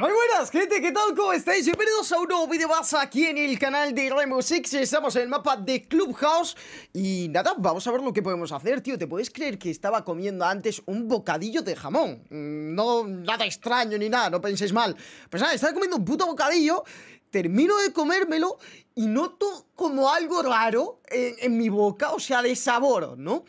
Muy buenas, gente, ¿qué tal? ¿Cómo estáis? Bienvenidos a un nuevo video más aquí en el canal de Rainbow Six. Estamos en el mapa de Clubhouse y nada, vamos a ver lo que podemos hacer, tío. ¿Te puedes creer que estaba comiendo antes un bocadillo de jamón? No, nada extraño ni nada, no penséis mal. Pues nada, estaba comiendo un puto bocadillo, termino de comérmelo y noto como algo raro en mi boca, o sea, de sabor, ¿no?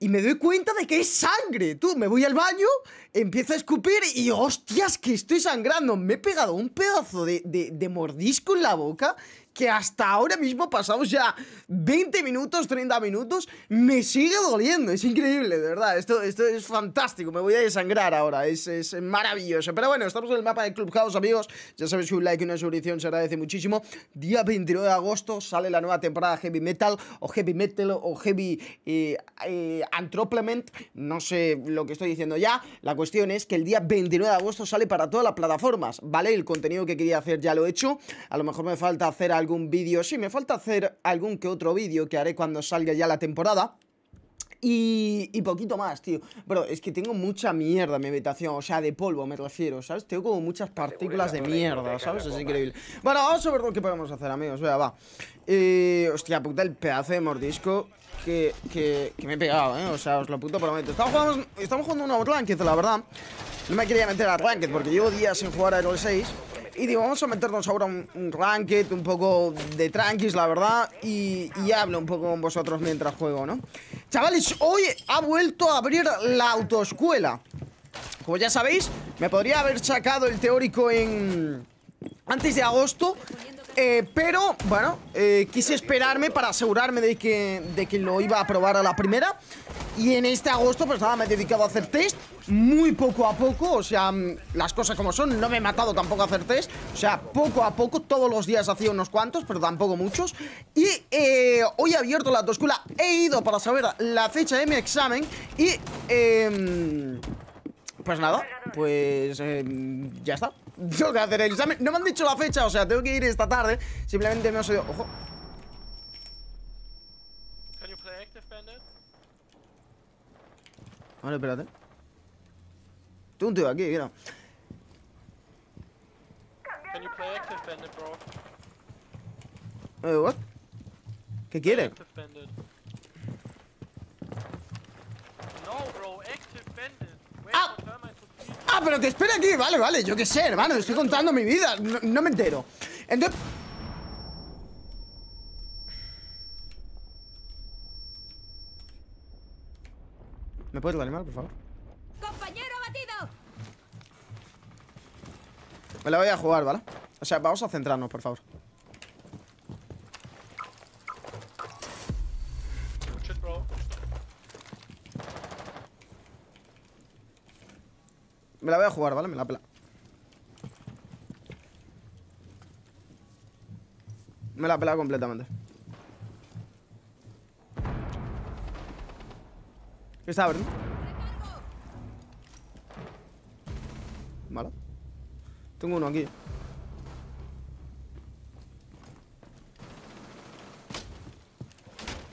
Y me doy cuenta de que es sangre, tú. Me voy al baño, empiezo a escupir y hostias que estoy sangrando. Me he pegado un pedazo de mordisco en la boca que hasta ahora mismo, pasados ya 20 minutos, 30 minutos, me sigue doliendo. Es increíble, de verdad. Esto es fantástico. Me voy a desangrar ahora. Es maravilloso. Pero bueno, estamos en el mapa de Clubhouse, amigos. Ya sabéis que un like y una suscripción se agradece muchísimo. Día 29 de agosto sale la nueva temporada Heavy Metal o Heavy Metal o Heavy... Entroplement, no sé lo que estoy diciendo ya. La cuestión es que el día 29 de agosto sale para todas las plataformas, ¿vale? El contenido que quería hacer ya lo he hecho. A lo mejor me falta hacer algún vídeo. Sí, me falta hacer algún que otro vídeo que haré cuando salga ya la temporada. Y poquito más, tío. Bro, es que tengo mucha mierda en mi habitación. O sea, de polvo me refiero, ¿sabes? Tengo como muchas partículas de mierda, ¿sabes? Es increíble. Bueno, vamos a ver lo que podemos hacer, amigos. Vea, va. Hostia puta, el pedazo de mordisco que me he pegado, ¿eh? O sea, os lo puto prometo. Estamos jugando una Ranked, la verdad. No me quería meter a Ranked porque llevo días sin jugar a Roll 6. Y digo, vamos a meternos ahora un Ranked, un poco de tranquis, la verdad. Y hablo un poco con vosotros mientras juego, ¿no? Chavales, hoy ha vuelto a abrir la autoescuela. Como ya sabéis, me podría haber sacado el teórico antes de agosto. Pero, bueno, quise esperarme para asegurarme de que lo iba a probar a la primera. Y en este agosto, pues nada, me he dedicado a hacer test muy poco a poco. O sea, las cosas como son, no me he matado tampoco a hacer test. O sea, poco a poco, todos los días hacía unos cuantos, pero tampoco muchos. Y hoy he abierto la autoescuela. He ido para saber la fecha de mi examen. Y, pues nada, pues ya está. Tengo que hacer el examen. No me han dicho la fecha, o sea, tengo que ir esta tarde. Simplemente me he oído. Ojo. Vale, espérate. Tengo un tío aquí, mira. What? ¿Qué quiere? Ah, pero te espera aquí, vale, yo qué sé, hermano, estoy contando mi vida, no me entero. Entonces... ¿Me puedes reanimar, por favor? ¡Compañero abatido! Me la voy a jugar, ¿vale? O sea, vamos a centrarnos, por favor. Me la voy a jugar, ¿vale? Me la pela. Me la pela completamente. ¿Qué está abriendo? Vale. Tengo uno aquí.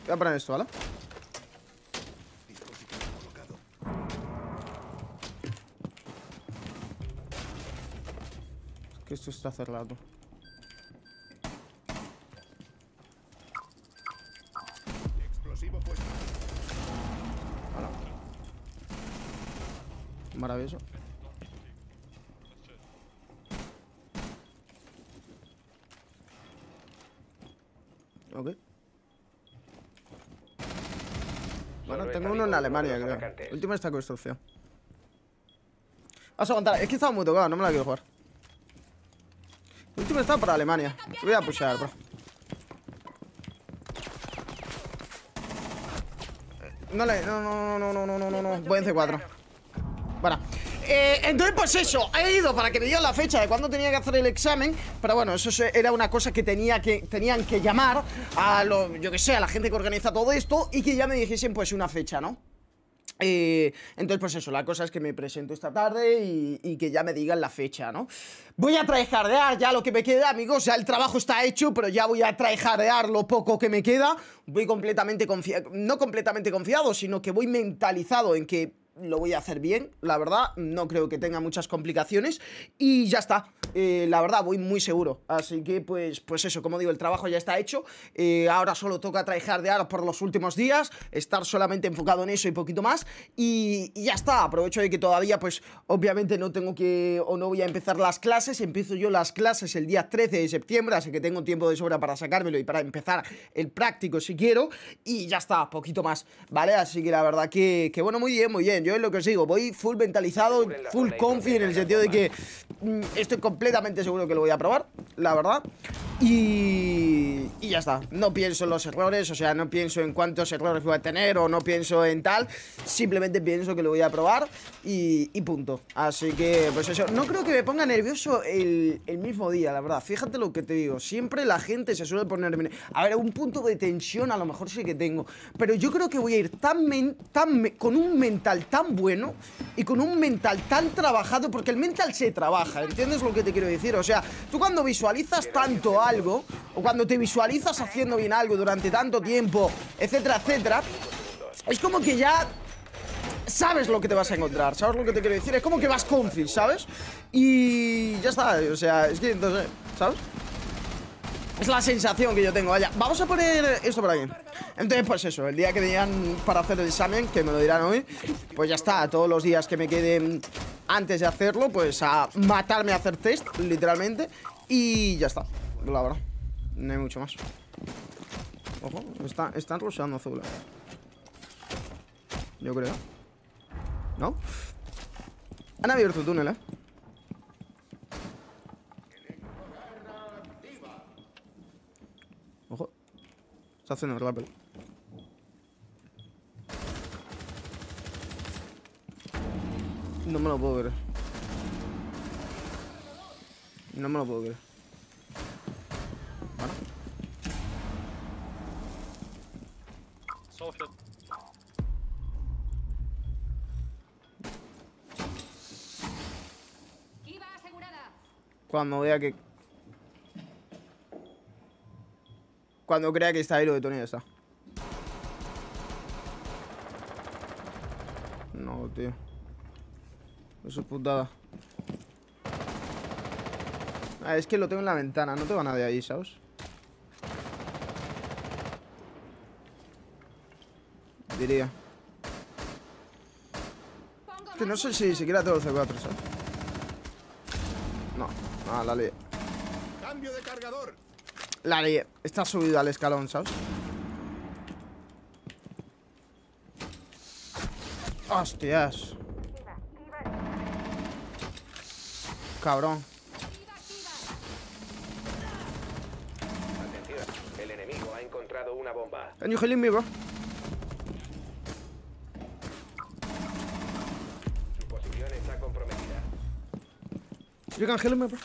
Voy a poner esto, ¿vale? Que esto está cerrado. Explosivo puesto. Hola. Maravilloso. Ok. Bueno, tengo uno en Alemania, creo. El último está con estrofeo. Vamos a aguantar. Es que estaba muy tocado, no me la quiero jugar. El último está para Alemania. Te voy a pushar, bro. No. Voy en C4. Bueno. Entonces, pues eso. He ido para que me digan la fecha de cuándo tenía que hacer el examen. Pero bueno, eso era una cosa que tenían que llamar a los, yo que sé, a la gente que organiza todo esto y que ya me dijesen pues una fecha, ¿no? Entonces, pues eso, la cosa es que me presento esta tarde y que ya me digan la fecha, ¿no? Voy a tryhardear ya lo que me queda, amigos. Ya el trabajo está hecho, pero ya voy a tryhardear lo poco que me queda. Voy completamente confiado, no completamente confiado, sino que voy mentalizado en que lo voy a hacer bien, la verdad. No creo que tenga muchas complicaciones y ya está. La verdad, voy muy seguro. Así que, pues eso, como digo, el trabajo ya está hecho. Ahora solo toca tryhardear por los últimos días, estar solamente enfocado en eso y poquito más. Y ya está. Aprovecho de que todavía, pues, obviamente no tengo que, o no voy a empezar las clases. Empiezo yo las clases el día 13 de septiembre, así que tengo tiempo de sobra para sacármelo y para empezar el práctico si quiero. Y ya está, poquito más, ¿vale? Así que la verdad que bueno, muy bien, muy bien. Yo es lo que os digo, voy full mentalizado, full confi, en el sentido de que estoy completamente seguro que lo voy a probar, la verdad. Y ya está. No pienso en los errores, o sea, no pienso en cuántos errores voy a tener o no pienso en tal. Simplemente pienso que lo voy a probar y punto. Así que, pues eso. No creo que me ponga nervioso el mismo día, la verdad. Fíjate lo que te digo. Siempre la gente se suele poner... A ver, un punto de tensión a lo mejor sí que tengo. Pero yo creo que voy a ir con un mental tan bueno y con un mental tan trabajado, porque el mental se trabaja, ¿entiendes lo que te quiero decir? O sea, tú cuando visualizas tanto algo, o cuando te visualizas haciendo bien algo durante tanto tiempo, etcétera, etcétera, es como que ya... sabes lo que te vas a encontrar, sabes lo que te quiero decir. Es como que vas confi, ¿sabes? Y ya está, o sea, es que entonces, ¿sabes? Es la sensación que yo tengo. Vaya, vamos a poner esto por aquí. Entonces, pues eso, el día que me digan para hacer el examen, que me lo dirán hoy, pues ya está, todos los días que me queden antes de hacerlo, pues a matarme a hacer test, literalmente. Y ya está, la verdad. No hay mucho más. Ojo, están rusheando azul, yo creo. ¿No? Han abierto el túnel, ¿eh? Ojo. Está haciendo el rappel. No me lo puedo creer. No me lo puedo creer. Bueno. Solted. Cuando vea que... cuando crea que está ahí, lo detonado está. No, tío. Eso es putada. Ah, es que lo tengo en la ventana. No tengo a nadie ahí, ¿sabes? Diría. Que no sé si siquiera tengo el C4, ¿sabes? Ah, la lié. Cambio de cargador. La lié. Está subida al escalón, ¿sabes? Hostias. Cabrón. Atención, el enemigo ha encontrado una bomba. Can you heal me, bro? Su posición está comprometida. You can heal me, bro.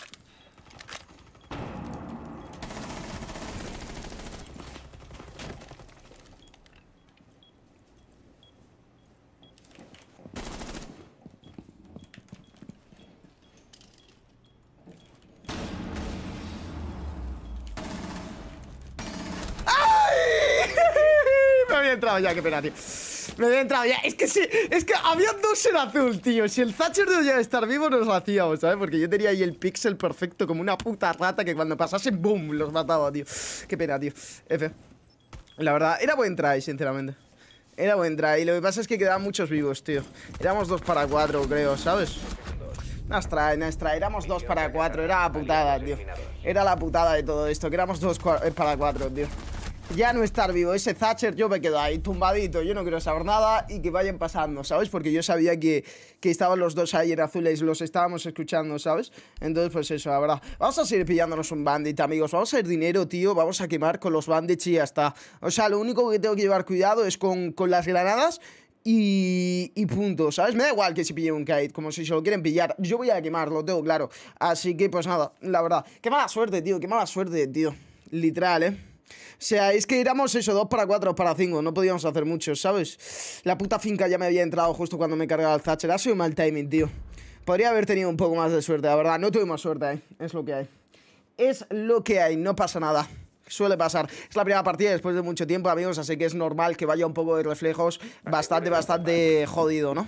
Entrado ya, qué pena, tío. Me había entrado ya. Es que sí, es que había dos en azul, tío. Si el Thatcher no llegaba a estar vivo, nos lo hacíamos, ¿sabes? Porque yo tenía ahí el pixel perfecto, como una puta rata, que cuando pasase, boom, los mataba, tío. Qué pena, tío. F. La verdad, era buen try, sinceramente. Era buen try. Y lo que pasa es que quedaban muchos vivos, tío. Éramos 2 para 4, creo, ¿sabes? Nice try. Éramos 2 para 4. Era la putada, tío. Era la putada de todo esto. Que éramos 2 para 4, tío. Ya no estar vivo ese Thatcher, yo me quedo ahí tumbadito, yo no quiero saber nada y que vayan pasando, ¿sabes? Porque yo sabía que estaban los dos ahí en azules, los estábamos escuchando, ¿sabes? Entonces, pues eso, la verdad. Vamos a seguir pillándonos un bandit, amigos. Vamos a ir dinero, tío. Vamos a quemar con los bandits y ya está. O sea, lo único que tengo que llevar cuidado es con las granadas y punto, ¿sabes? Me da igual que si pille un Kaid, como si se lo quieren pillar. Yo voy a quemarlo, tengo claro. Así que, pues nada, la verdad. Qué mala suerte, tío, qué mala suerte, tío. Literal, ¿eh? O sea, es que éramos eso, 2 para 4, 2 para 5. No podíamos hacer mucho, ¿sabes? La puta finca ya me había entrado justo cuando me cargaba el Thatcher. Ha sido mal timing, tío. Podría haber tenido un poco más de suerte, la verdad. No tuvimos suerte, ¿eh? Es lo que hay. Es lo que hay, no pasa nada. Suele pasar. Es la primera partida después de mucho tiempo, amigos. Así que es normal que vaya un poco de reflejos bastante jodido, ¿no?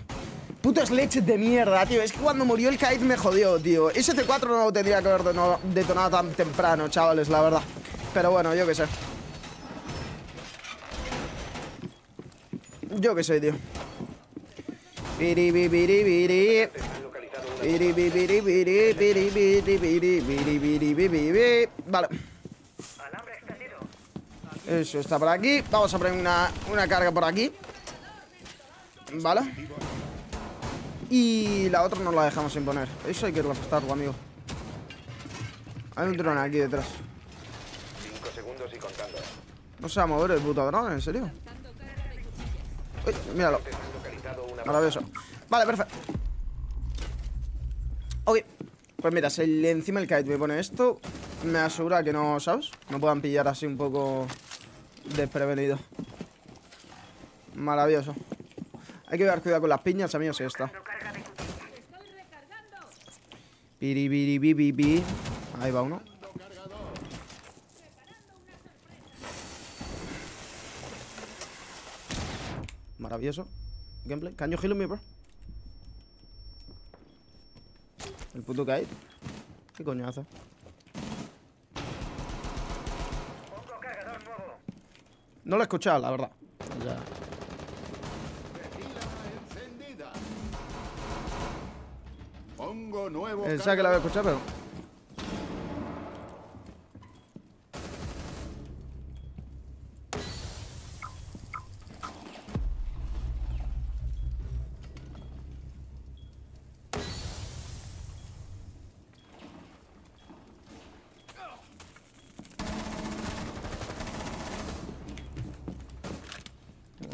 Putos leches de mierda, tío. Es que cuando murió el Kaid me jodió, tío. Ese T4 no lo tendría que haber detonado tan temprano, chavales, la verdad. Pero bueno, yo qué sé. Yo qué sé, tío. Vale. Eso está por aquí. Vamos a poner una carga por aquí. Vale. Y la otra nos la dejamos sin poner. Eso hay que gastarlo, amigo. Hay un dron aquí detrás. 5 segundos y contando. No se va a mover el puto dron, ¿en serio? Uy, míralo. Maravilloso. Vale, perfecto. Ok. Pues mira, si encima el Kite me pone esto, me asegura que no, ¿sabes? No puedan pillar así un poco desprevenido. Maravilloso. Hay que dar cuidado con las piñas, amigos, y esta. Piribiribibi. Ahí va uno. Maravilloso. Gameplay. Can you heal me, bro? El puto Kaid. Qué coñazo. No lo he escuchado, la verdad. O sea... Pensaba que la había escuchado, pero...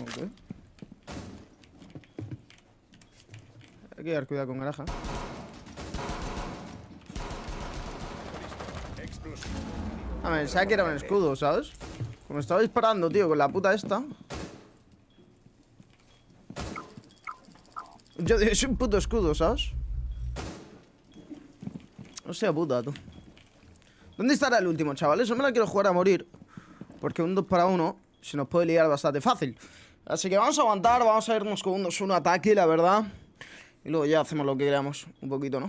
Okay. Hay que dar cuidado con granja. A ver, sabía que era un escudo, ¿sabes? Como estaba disparando, tío, con la puta esta. Yo digo, es un puto escudo, ¿sabes? No sea puta, tú. ¿Dónde estará el último, chavales? No me la quiero jugar a morir. Porque un 2 para 1 se nos puede liar bastante fácil. Así que vamos a aguantar, vamos a irnos con un 2-1 ataque, la verdad. Y luego ya hacemos lo que queramos, un poquito, ¿no?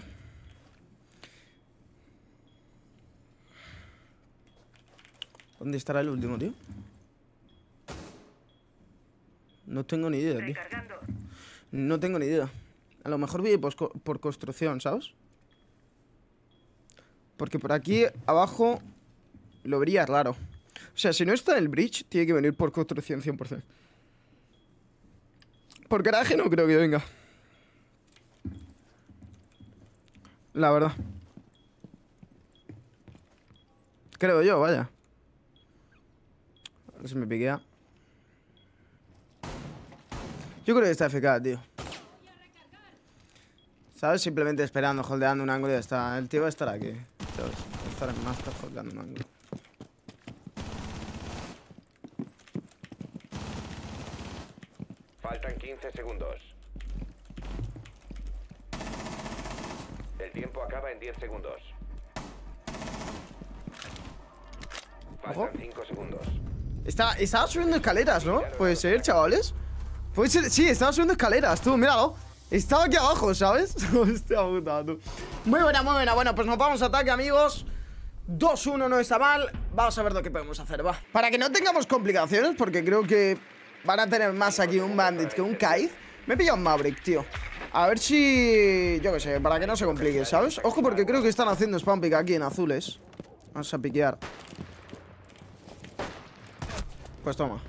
¿Dónde estará el último, tío? No tengo ni idea, tío. No tengo ni idea. A lo mejor voy por construcción, ¿sabes? Porque por aquí abajo lo vería raro. O sea, si no está el bridge, tiene que venir por construcción 100%. Por garaje no creo que venga. La verdad. Creo yo, vaya. Se me piquea. Yo creo que está FK, tío. ¿Sabes? Simplemente esperando, holdeando un ángulo y ya está. El tío va a estar aquí, ¿sabes? Va a estar en master holdeando un ángulo. Faltan 15 segundos. El tiempo acaba en 10 segundos. Faltan 5 segundos. Estaba subiendo escaleras, ¿no? Puede ser, chavales. Puede ser, sí, estaba subiendo escaleras, tú, míralo. Estaba aquí abajo, ¿sabes? Hostia puta, tú. Muy buena, muy buena. Bueno, pues nos vamos a ataque, amigos. 2-1 no está mal. Vamos a ver lo que podemos hacer, va. Para que no tengamos complicaciones, porque creo que van a tener más aquí un Bandit que un Kaid. Me he pillado un Maverick, tío. A ver si... yo qué sé, para que no se complique, ¿sabes? Ojo, porque creo que están haciendo spam pick aquí en azules. Vamos a piquear. Pues toma.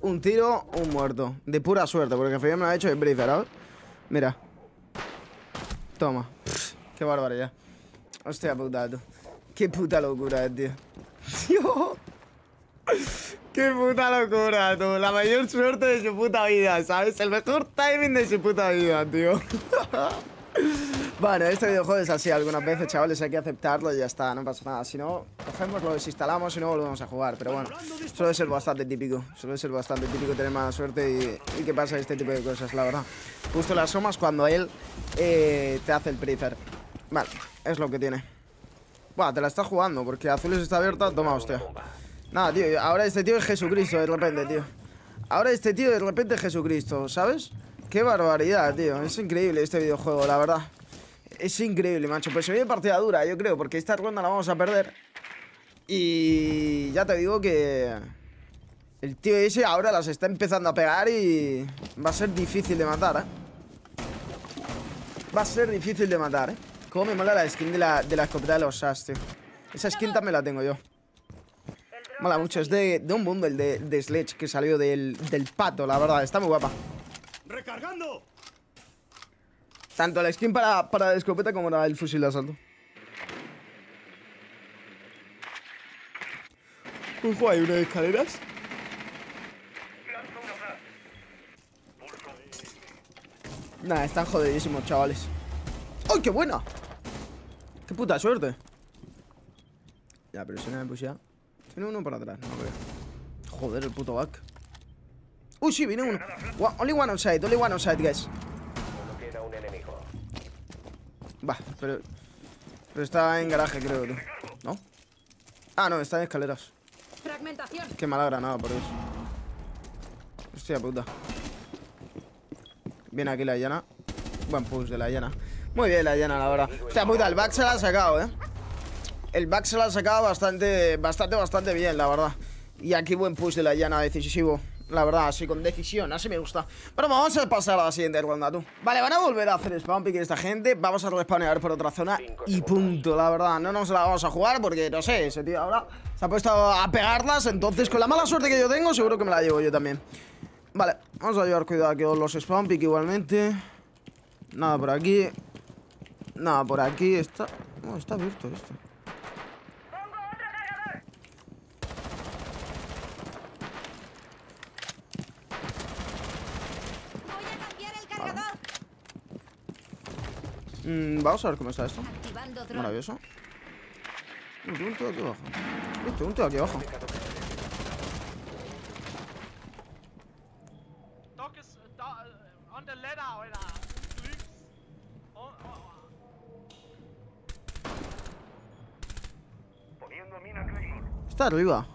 Un tiro, un muerto. De pura suerte, porque el FB me lo ha hecho el briefer, ¿sabes? Mira. Toma. Pff, qué barbaridad. Hostia puta, tú. Qué puta locura es, tío. Tío. Qué puta locura, tú. La mayor suerte de su puta vida, ¿sabes? El mejor timing de su puta vida, tío. Bueno, este videojuego es así algunas veces, chavales, hay que aceptarlo y ya está, no pasa nada. Si no, cogemos, lo desinstalamos y no volvemos a jugar. Pero bueno, suele ser bastante típico. Suele ser bastante típico tener mala suerte y que pasa este tipo de cosas, la verdad. Justo las somas cuando él te hace el prefer. Vale, es lo que tiene. Buah, te la está jugando porque azules está abierta. Toma, hostia. Nada, tío, ahora este tío es Jesucristo de repente, tío. ¿Sabes? Qué barbaridad, tío. Es increíble este videojuego, la verdad. Es increíble, macho. Pues se viene partida dura, yo creo, porque esta ronda la vamos a perder. Y ya te digo que el tío ese ahora las está empezando a pegar y va a ser difícil de matar, Va a ser difícil de matar, Cómo me mola la skin de la escopeta de los As, tío. Esa skin también la tengo yo. Mola mucho, es de un bundle de Sledge que salió del pato, la verdad. Está muy guapa. ¡Recargando! Tanto la skin para la escopeta como la del fusil de asalto. Ojo, hay unas escaleras. Nah, están jodidísimos, chavales. ¡Ay, qué buena! ¡Qué puta suerte! Ya, pero si no me pusía. Tiene uno para atrás, no lo veo. Joder, el puto back. ¡Uy, sí, viene uno! Only one on side, guys. Va, pero está en garaje, creo, tío. ¿No? Ah, no, está en escaleras. Fragmentación. Qué mala granada por eso. Hostia puta. Viene aquí la llana. Buen push de la llana. Muy bien la llana, la verdad. Hostia puta, el back se la ha sacado, El back se la ha sacado bastante bien, la verdad. Y aquí buen push de la llana, decisivo. La verdad, así con decisión, así me gusta. Bueno, vamos a pasar a la siguiente ronda, tú. Vale, van a volver a hacer spawn pick esta gente. Vamos a respawnear por otra zona y punto, la verdad. No nos la vamos a jugar porque, no sé, ese tío ahora se ha puesto a pegarlas. Entonces, con la mala suerte que yo tengo, seguro que me la llevo yo también. Vale, vamos a llevar cuidado que los spawn pick igualmente. Nada por aquí. Nada por aquí. Está... No, está abierto esto. Vamos a ver cómo está esto. Maravilloso. Un tío aquí abajo. Un tío aquí abajo. Está arriba.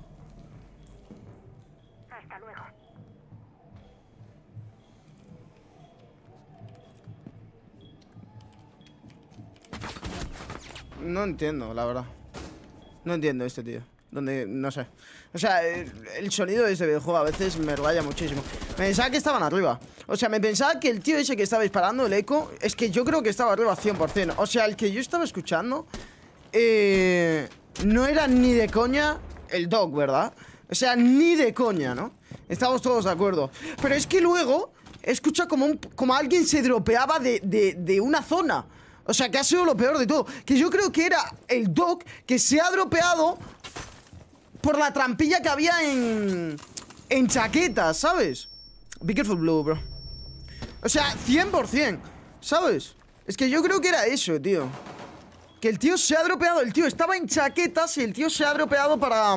No entiendo, la verdad. No entiendo este tío. Donde, no sé. O sea, el sonido de este videojuego a veces me raya muchísimo. Me pensaba que estaban arriba. O sea, me pensaba que el tío ese que estaba disparando, el eco, es que yo creo que estaba arriba 100%. O sea, el que yo estaba escuchando no era ni de coña el Doc, ¿verdad? O sea, ni de coña, ¿no? Estamos todos de acuerdo. Pero es que luego escucha como alguien se dropeaba de una zona. O sea, que ha sido lo peor de todo. Que yo creo que era el Doc que se ha dropeado por la trampilla que había en chaquetas, ¿sabes? Be careful blue, bro. O sea, 100%, ¿sabes? Es que yo creo que era eso, tío. Que el tío se ha dropeado. El tío estaba en chaquetas y el tío se ha dropeado para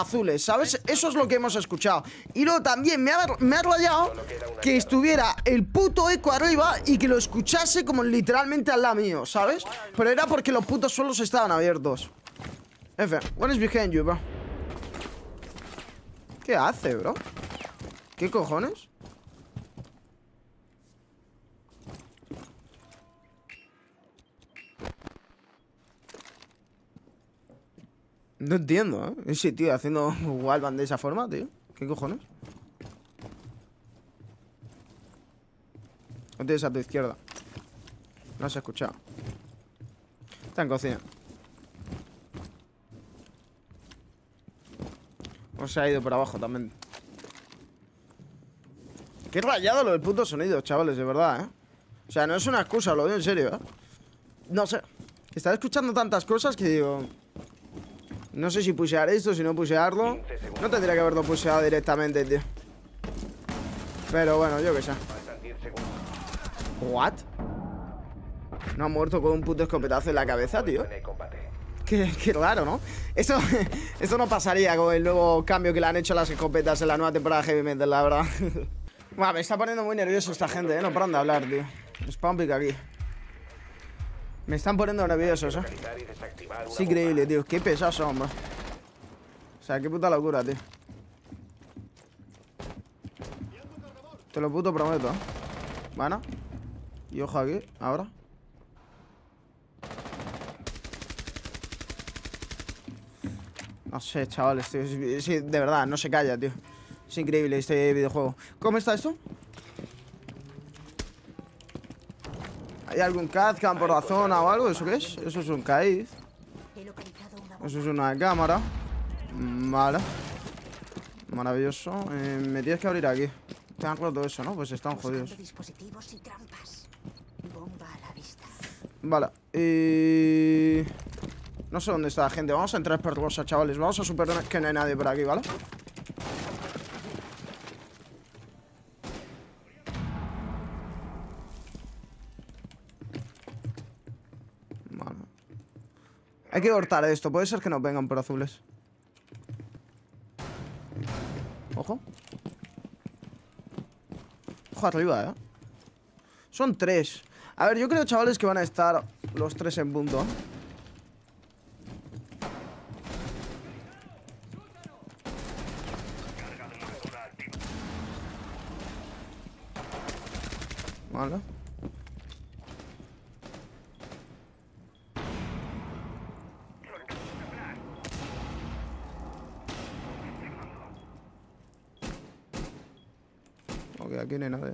azules, ¿sabes? Eso es lo que hemos escuchado. Y luego también me ha rayado que estuviera el puto eco arriba y que lo escuchase como literalmente al lado mío, ¿sabes? Pero era porque los putos suelos estaban abiertos. F, what is behind you, bro? ¿Qué hace, bro? ¿Qué cojones? No entiendo, Ese tío haciendo wallbang de esa forma, tío. ¿Qué cojones? No tienes a tu izquierda. No has escuchado. Está en cocina. O se ha ido por abajo también. Qué rayado lo del puto sonido, chavales, de verdad, O sea, no es una excusa, lo digo en serio, No sé. Estaba escuchando tantas cosas que digo... No sé si pushear esto, si no pushearlo. No tendría que haberlo pusheado directamente, tío. Pero bueno, yo qué sé. ¿What? ¿No ha muerto con un puto escopetazo en la cabeza, tío? Qué raro, ¿no? Esto no pasaría con el nuevo cambio que le han hecho a las escopetas en la nueva temporada de Heavy Mettle, la verdad. Me está poniendo muy nervioso esta gente, No paran de hablar, tío. Spawn pick aquí. Me están poniendo nerviosos, Es increíble, tío. Qué pesados son, bro. O sea, qué puta locura, tío. Te lo puto prometo, Mana. Y ojo aquí, ahora. No sé, chavales, tío. Sí, de verdad, no se calla, tío. Es increíble este videojuego. ¿Cómo está esto? ¿Hay algún Kaid que van por la zona o algo? ¿Eso qué es? Eso es un Kaid. Eso es una cámara. Vale. Maravilloso. Me tienes que abrir aquí. Te han roto eso, ¿no? Pues están jodidos. Vale. Y... no sé dónde está la gente. Vamos a entrar por rosa, chavales. Vamos a superar que no hay nadie por aquí, ¿vale? Vale. Hay que cortar esto. Puede ser que nos vengan por azules. Ojo. Ojo arriba, ¿eh? Son tres. A ver, yo creo, chavales, que van a estar los tres en punto, ¿eh? Vale. Ok, aquí no hay nadie.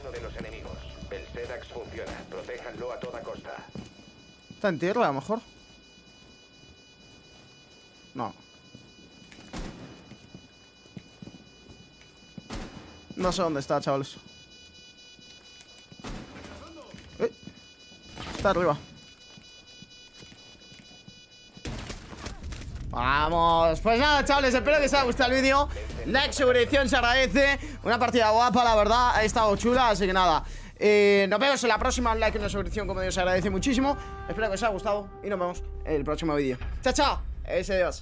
Uno de los enemigos. El Sedax funciona. Protéjanlo a toda costa. ¿Está en tierra, a lo mejor? No. No sé dónde está, chavales. Está arriba. Vamos. Pues nada, chavales, espero que os haya gustado el vídeo. Like, suscripción, se agradece. Una partida guapa, la verdad. Ha estado chula, así que nada. Nos vemos en la próxima. Un like y una suscripción, como digo, se agradece muchísimo. Espero que os haya gustado y nos vemos en el próximo vídeo. Chao, chao. Es adiós.